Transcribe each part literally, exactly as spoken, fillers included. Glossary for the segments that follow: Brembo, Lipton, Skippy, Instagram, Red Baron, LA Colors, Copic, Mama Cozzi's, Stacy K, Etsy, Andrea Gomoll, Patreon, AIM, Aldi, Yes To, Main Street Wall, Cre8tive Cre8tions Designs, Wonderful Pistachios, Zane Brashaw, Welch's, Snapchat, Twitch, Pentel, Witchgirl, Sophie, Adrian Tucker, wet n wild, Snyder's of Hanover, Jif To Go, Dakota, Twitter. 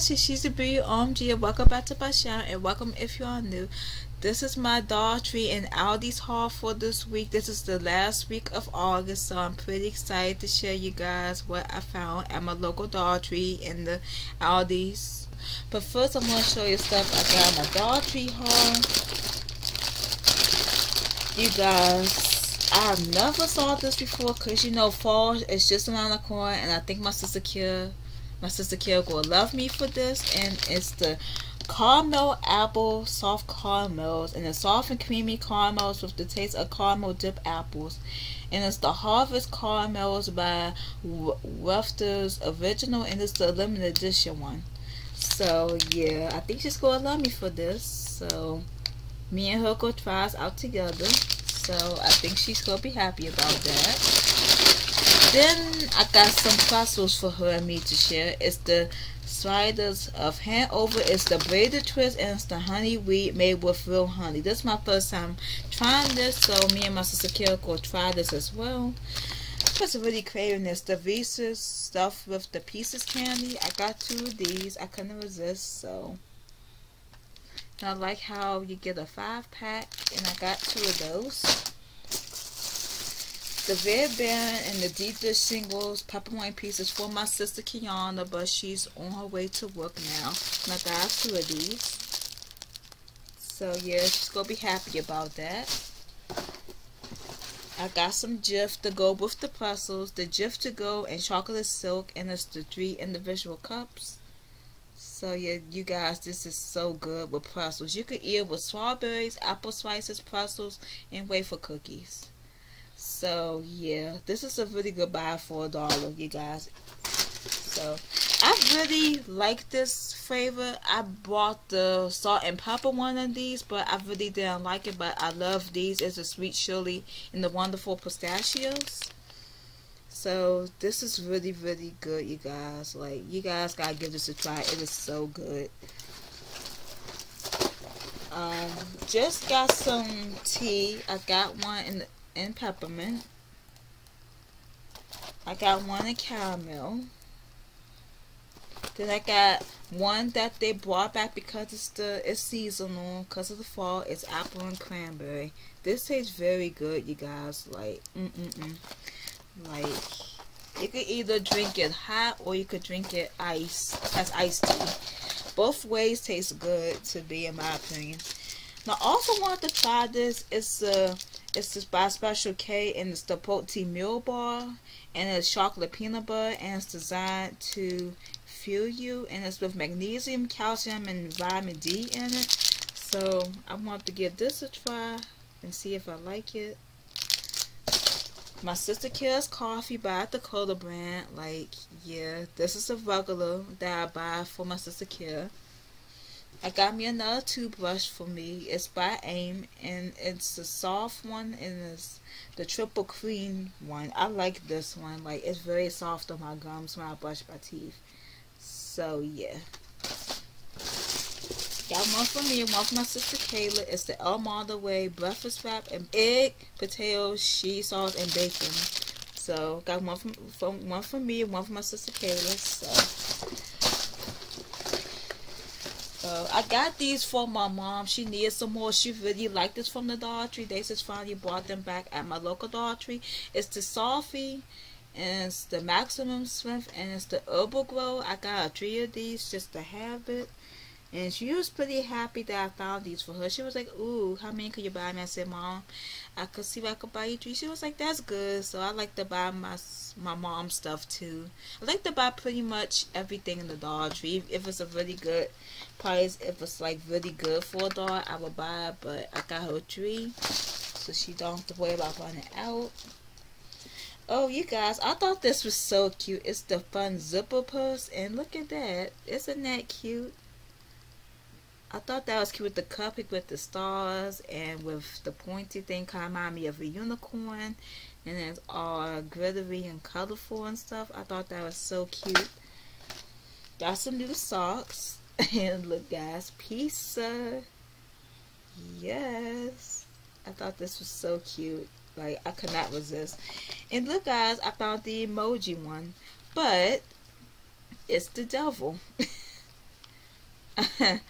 guys, it's She's the Beauty O M G. Welcome back to my channel and welcome if you are new. This is my Dollar Tree and Aldi's haul for this week. This is the last week of August, so I'm pretty excited to share you guys what I found at my local Dollar Tree and the Aldi's. But first I'm going to show you stuff I got my Dollar Tree haul. You guys, I've never saw this before because you know fall is just around the corner, and I think my sister Kira, my sister Kira will love me for this, and it's the caramel apple soft caramels, and the soft and creamy caramels with the taste of caramel dip apples, and it's the harvest caramels by Werther's Original, and it's the limited edition one. So yeah, I think she's gonna love me for this, so me and her go try us out together, so I think she's gonna be happy about that. Then I got some pretzels for her and me to share. It's the Snyder's of Hanover. It's the braided twist and it's the honey wheat made with real honey. This is my first time trying this, so me and my sister Kira will try this as well. What's really craving is the Reese's stuff with the pieces candy. I got two of these. I couldn't resist, so. And I like how you get a five pack, and I got two of those. The Red Baron and the deep dish singles peppermint pieces for my sister Kiana, but she's on her way to work now. And I got two of these. So yeah, she's gonna be happy about that. I got some Jif To Go with the pretzels, the Jif To Go and chocolate silk, and it's the three individual cups. So yeah, you guys, this is so good with pretzels. You could eat it with strawberries, apple slices, pretzels, and wafer cookies. So yeah, this is a really good buy for a dollar, you guys. So I really like this flavor. I bought the salt and pepper one of these, but I really didn't like it. But I love these. It's a sweet chili and the Wonderful Pistachios. So this is really, really good, you guys. Like, you guys gotta give this a try. It is so good. Um, just got some tea. I got one in in peppermint. I got one in caramel. Then I got one that they brought back because it's the it's seasonal, because of the fall. It's apple and cranberry. This tastes very good, you guys. Like, mm mm mm. Like, you could either drink it hot or you could drink it ice as iced tea. Both ways taste good to me, in my opinion. Now, I also wanted to try this. It's uh, it's just by Special K, and it's the Poulty Meal Bar, and it's chocolate peanut butter, and it's designed to fuel you, and it's with magnesium, calcium, and vitamin D in it. So I want to give this a try and see if I like it. My sister Kira's coffee by Dakota brand. Like, yeah, this is a regular that I buy for my sister Kira. I got me another toothbrush for me. It's by AIM, and it's the soft one, and it's the triple cream one. I like this one. Like, it's very soft on my gums when I brush my teeth. So yeah, got one for me and one for my sister Kayla. It's the El Monterey breakfast wrap and egg, potato, cheese sauce, and bacon. So got one from, from one for me and one for my sister Kayla. So uh, I got these for my mom. She needed some more. She really liked this from the Dollar Tree. They just finally bought them back at my local Dollar Tree. It's the Sophie, and it's the Maximum Strength, and it's the Herbal Glow. I got a three of these just to have it. And she was pretty happy that I found these for her. She was like, ooh, how many could you buy me? I said, Mom, I could see if I could buy you three. She was like, that's good. So I like to buy my my mom stuff too. I like to buy pretty much everything in the Dollar Tree. If it's a really good price, if it's like really good for a dollar, I would buy it. But I got her three, so she don't have to worry about running out. Oh, you guys, I thought this was so cute. It's the Fun Zipper Purse, and look at that. Isn't that cute? I thought that was cute with the cupcake with the stars and with the pointy thing. Kind of remind me of a unicorn, and it's all glittery and colorful and stuff. I thought that was so cute. Got some new socks. And look, guys, pizza. Yes. I thought this was so cute. Like, I could not resist. And look, guys, I found the emoji one, but it's the devil. I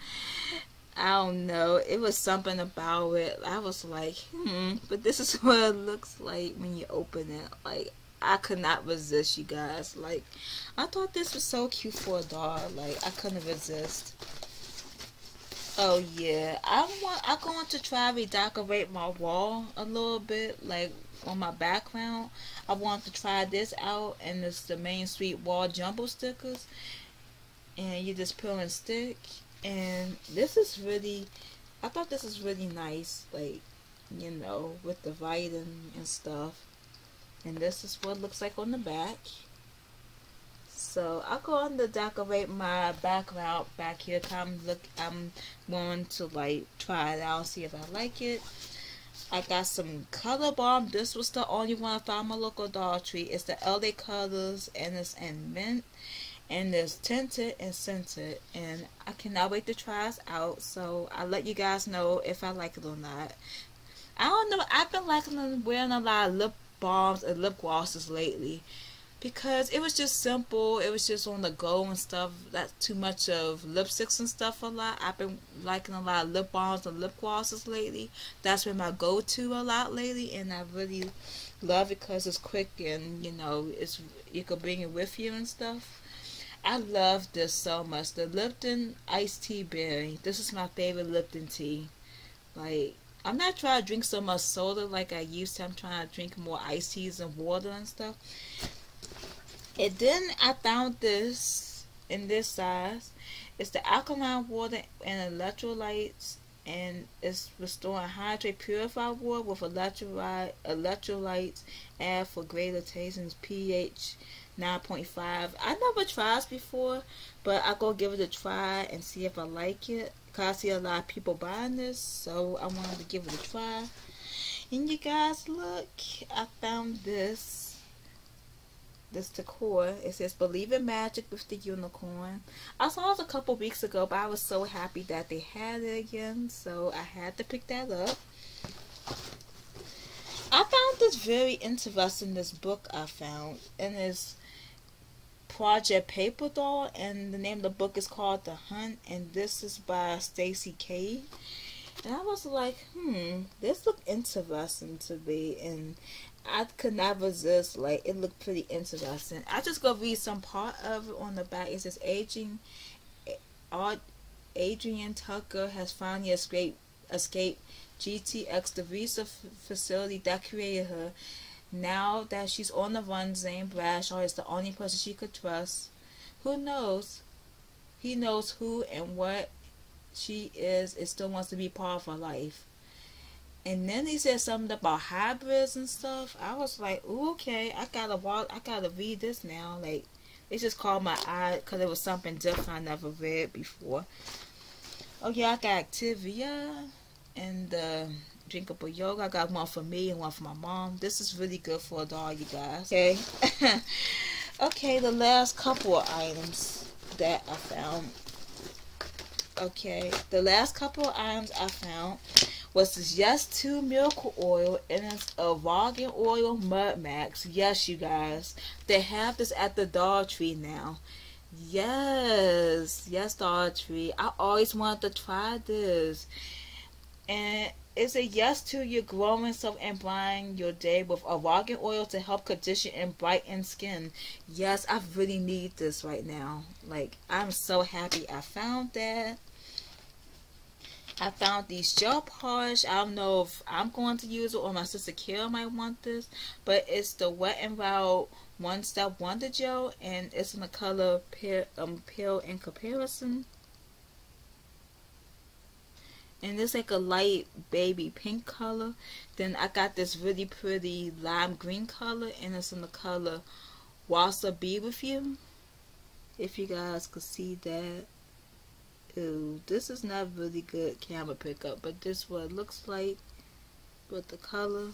don't know. It was something about it. I was like, hmm. But this is what it looks like when you open it. Like, I could not resist, you guys. Like, I thought this was so cute for a doll. Like, I couldn't resist. Oh, yeah. I want, I'm going to try to redecorate my wall a little bit. Like, on my background. I want to try this out. And it's the Main Street Wall Jumbo Stickers. And you just peel and stick. And this is really, I thought this is really nice. Like, you know, with the writing and stuff. And this is what it looks like on the back. So I'll go on to decorate my background back here. Come look, I'm going to like try it out, see if I like it. I got some color balm. This was the only one I found my local Dollar Tree. It's the L A Colors, and it's in mint, and it's tinted and scented. And I cannot wait to try this out. So I'll let you guys know if I like it or not. I don't know. I've been liking wearing a lot of lip balms and lip glosses lately, because it was just simple. It was just on the go and stuff. That's too much of lipsticks and stuff a lot. I've been liking a lot of lip balms and lip glosses lately. That's been my go-to a lot lately, and I really love it because it's quick and, you know, it's you can bring it with you and stuff. I love this so much. The Lipton Iced Tea Berry. This is my favorite Lipton tea. Like, I'm not trying to drink so much soda like I used to. I'm trying to drink more iced teas and water and stuff. And then I found this in this size. It's the alkaline water and electrolytes, and it's restoring hydrate purified water with electrolyte, electrolytes, add for greater taste, and pH nine point five. I never tried this before, but I'll go give it a try and see if I like it. Cause I see a lot of people buying this, so I wanted to give it a try. And you guys, look, I found this. This decor. It says "Believe in Magic" with the unicorn. I saw it a couple weeks ago, but I was so happy that they had it again, so I had to pick that up. I found this very interesting. This book I found, and it's Project Paper Doll, and the name of the book is called The Hunt, and this is by Stacy K. And I was like, hmm, this looked interesting to me, and I could not resist. Like, it looked pretty interesting. I just go read some part of it on the back. It says Aging Adrian Tucker has finally escaped escaped G T X, the research facility that created her. Now that she's on the run, Zane Brashaw is the only person she could trust. Who knows? He knows who and what she is and still wants to be part of her life. And then he said something about hybrids and stuff. I was like, ooh, okay, I gotta walk, I gotta read this now. Like, it just caught my eye because it was something different I never read before. Oh yeah, I got Activia and the... Uh, drinkable yogurt. I got one for me and one for my mom. This is really good for a doll, you guys. Okay. Okay, the last couple of items that I found. Okay, the last couple of items I found was this Yes To miracle oil, and it's a Rogan Oil Mud Max. Yes, you guys. They have this at the Dollar Tree now. Yes. Yes, Dollar Tree. I always wanted to try this. And it's a yes to your growing self and brightening your day with argan oil to help condition and brighten skin. Yes, I really need this right now. Like, I'm so happy I found that. I found these gel polish. I don't know if I'm going to use it or my sister Kira might want this. But it's the Wet n Wild One Step Wonder Gel, and it's in the color pale, um, pale in comparison. And it's like a light baby pink color. Then I got this really pretty lime green color, and it's in the color Wasabi With You. If you guys could see that. Ooh, this is not really good camera pickup, but this is what it looks like with the color.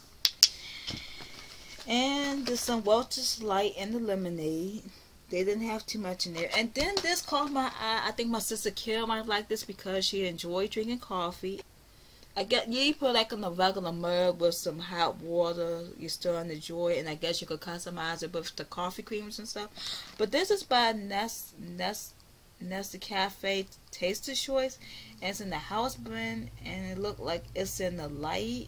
And there's some Welch's Light in the lemonade. They didn't have too much in there. And then this caught my eye. I think my sister Carol might like this because she enjoyed drinking coffee. I guess you put like in a regular mug with some hot water. You stir in the joy, and I guess you could customize it with the coffee creams and stuff. But this is by Nes Nes Nescafe Taster Choice, and it's in the house blend, and it looked like it's in the light,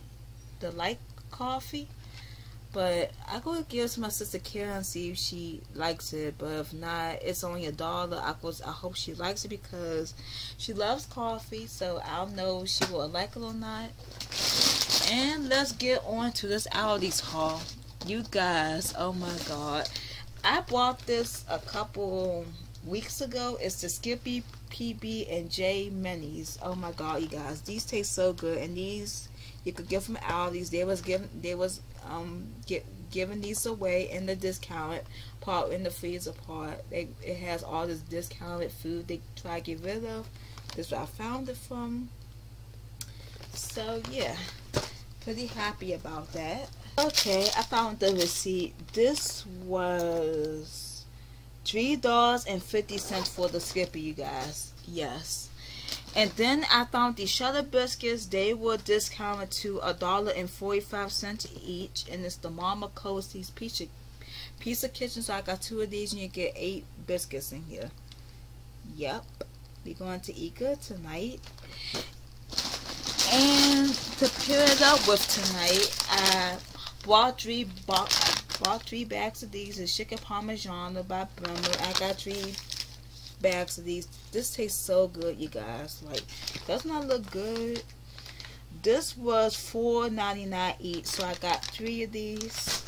the light coffee. But I go give it to my sister Karen and see if she likes it. But if not, it's only a dollar. I go, I hope she likes it because she loves coffee. So I don't know if she will like it or not. And let's get on to this Aldi's haul. You guys, oh my god. I bought this a couple weeks ago. It's the Skippy P B and J Minis. Oh my god, you guys. These taste so good. And these you could get from Aldi's. They was given, they was um get giving these away in the discounted part, in the freezer part. They it has all this discounted food they try to get rid of. That's where I found it from. So yeah, pretty happy about that. Okay, I found the receipt. This was three dollars and fifty cents for the Skippy, you guys. Yes. And then I found the Cheddar Biscuits. They were discounted to a dollar and forty-five cents each. And it's the Mama Cozzi's Pizza, Pizza Kitchen. So I got two of these and you get eight biscuits in here. Yep. We're going to eat good tonight. And to pair it up with tonight, I bought three, box, bought three bags of these. It's Chicken Parmesan by Brembo. I got three bags of these. This tastes so good, you guys. Like, does not look good. This was four ninety-nine each, so I got three of these.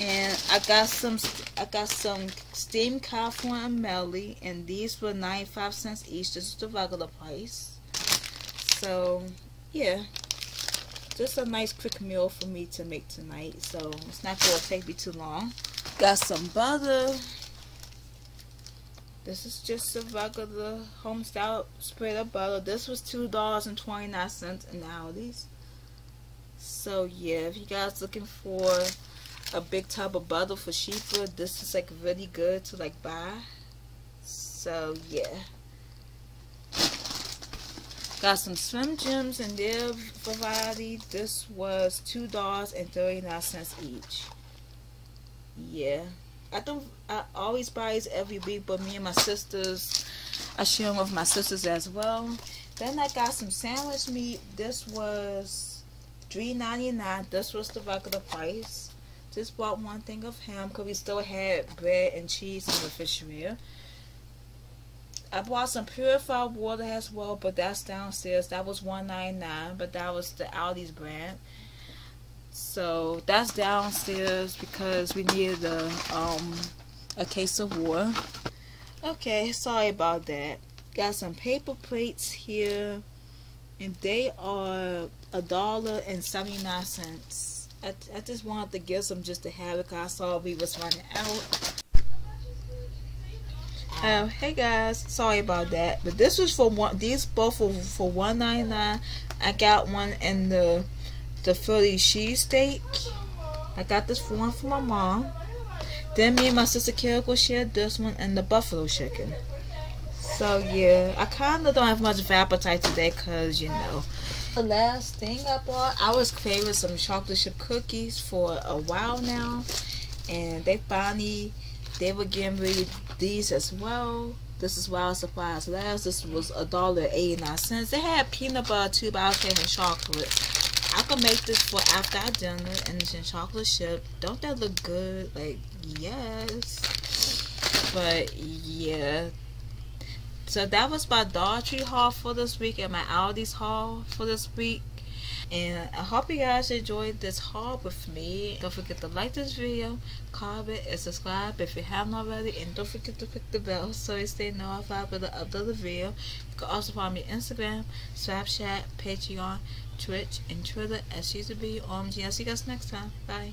And I got some I got some steamed California Melly, and these were ninety-five cents each. This is the regular price. So yeah, just a nice quick meal for me to make tonight, so it's not going to take me too long. Got some butter. This is just a regular home style spread of butter. This was two dollars and twenty-nine cents in Aldi's. So yeah, if you guys looking for a big tub of butter for cheaper, this is like really good to like buy. So yeah. Got some Swim Gems in their variety. This was two dollars and thirty-nine cents each. Yeah. I don't. I always buy these every week, but me and my sisters, I share them with my sisters as well. Then I got some sandwich meat. This was three ninety-nine. This was the regular price. Just bought one thing of ham because we still had bread and cheese in the refrigerator. I bought some purified water as well, but that's downstairs. That was one ninety-nine, but that was the Aldi's brand. So that's downstairs because we needed a um a case of water. Okay, sorry about that. Got some paper plates here, and they are a dollar and seventy nine cents. I I just wanted to get some just to have it because I saw we was running out. Um, hey guys, sorry about that, but this was for one. These both were for one ninety nine. I got one in the. The Philly cheesesteak. I got this for one for my mom. Then me and my sister Kiriko shared this one and the buffalo chicken. So yeah, I kind of don't have much of an appetite today because, you know. The last thing I bought, I was craving some chocolate chip cookies for a while now. And they finally, they were giving me these as well. This is Wild Surprise last. This was a dollar and eighty-nine cents. They had peanut butter too, but I was craving chocolate. I could make this for after I dinner, and it's in chocolate chip. Don't that look good? Like, yes. But yeah. So that was my Dollar Tree haul for this week and my Aldi's haul for this week. And I hope you guys enjoyed this haul with me. Don't forget to like this video, comment, and subscribe if you haven't already. And don't forget to click the bell so you stay notified when I upload the video. You can also follow me on Instagram, Snapchat, Patreon, Twitch, and Twitter at She's a B. O M G. I'll see you guys next time. Bye.